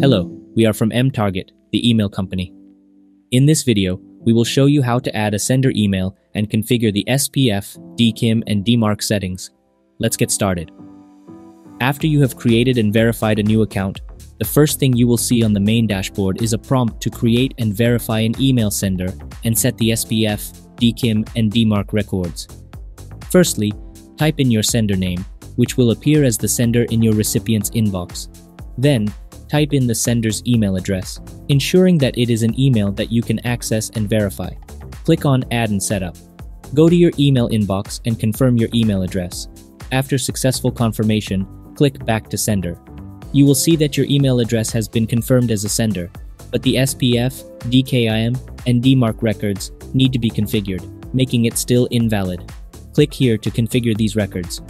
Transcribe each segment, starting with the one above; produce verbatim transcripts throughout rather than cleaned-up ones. Hello, we are from mTarget, the email company. In this video, we will show you how to add a sender email and configure the S P F, D K I M, and D mark settings. Let's get started. After you have created and verified a new account, the first thing you will see on the main dashboard is a prompt to create and verify an email sender and set the S P F, D K I M, and D mark records. Firstly, type in your sender name, which will appear as the sender in your recipient's inbox. Then, type in the sender's email address, ensuring that it is an email that you can access and verify. Click on Add and Setup. Go to your email inbox and confirm your email address. After successful confirmation, click Back to Sender. You will see that your email address has been confirmed as a sender, but the S P F, D K I M, and D mark records need to be configured, making it still invalid. Click here to configure these records.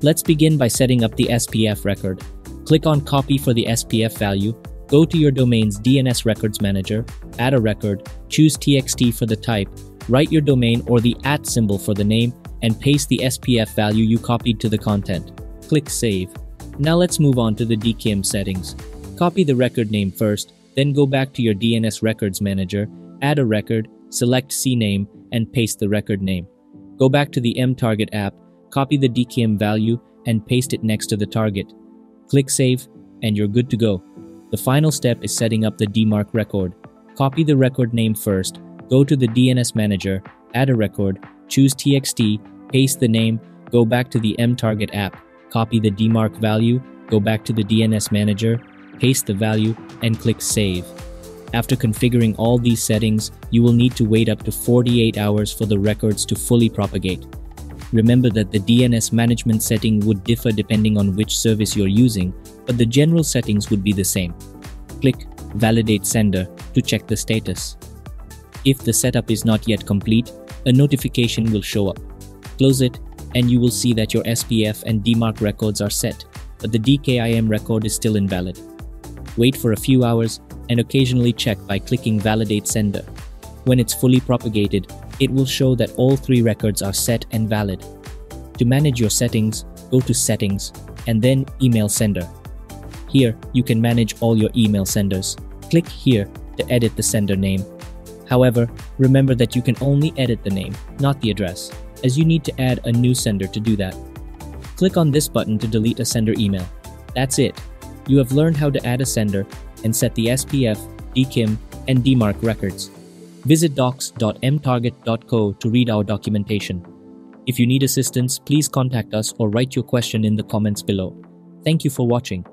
Let's begin by setting up the S P F record. Click on Copy for the S P F value, go to your domain's D N S records manager, add a record, choose T X T for the type, write your domain or the at symbol for the name, and paste the S P F value you copied to the content. Click Save. Now let's move on to the D K I M settings. Copy the record name first, then go back to your D N S records manager, add a record, select C name, and paste the record name. Go back to the mTarget app, copy the D K I M value, and paste it next to the target. Click Save, and you're good to go. The final step is setting up the D mark record. Copy the record name first, go to the D N S manager, add a record, choose T X T, paste the name, go back to the mTarget app. Copy the D mark value, go back to the D N S manager, paste the value, and click Save. After configuring all these settings, you will need to wait up to forty-eight hours for the records to fully propagate. Remember that the D N S management setting would differ depending on which service you're using, but the general settings would be the same. Click Validate Sender to check the status. If the setup is not yet complete, a notification will show up. Close it, and you will see that your S P F and D mark records are set, but the D K I M record is still invalid. Wait for a few hours and occasionally check by clicking Validate Sender. When it's fully propagated, it will show that all three records are set and valid. To manage your settings, go to Settings and then Email Sender. Here, you can manage all your email senders. Click here to edit the sender name. However, remember that you can only edit the name, not the address, as you need to add a new sender to do that. Click on this button to delete a sender email. That's it. You have learned how to add a sender and set the S P F, D K I M, and D mark records. Visit docs dot m target dot co to read our documentation. If you need assistance, please contact us or write your question in the comments below. Thank you for watching.